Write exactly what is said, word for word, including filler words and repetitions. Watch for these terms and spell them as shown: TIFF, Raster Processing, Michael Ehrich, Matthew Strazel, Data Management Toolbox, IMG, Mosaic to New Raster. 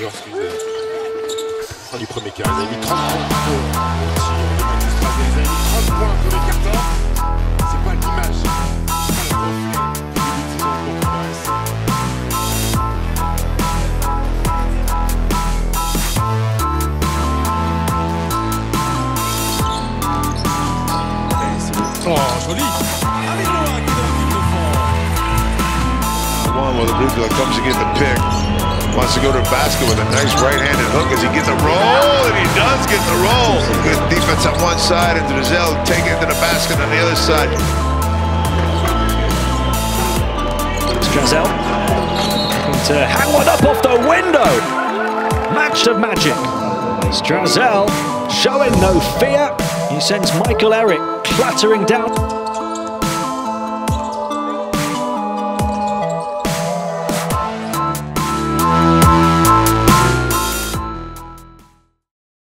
Et ensuite, on prend du premier quart. Il a mis trente points au tir de Matthew Strazel. Il a mis trente points au premier quart. C'est pas l'image, c'est pas la profondeur. Oh, joli! One where the blue girl comes to get the pick. Wants to go to the basket with a nice right-handed hook as he gets the roll, and he does get the roll. Good defense on one side, and Strazel take it to the basket on the other side. Strazel. And to hang one up off the window. Match of magic. Strazel showing no fear. He sends Michael Ehrich clattering down.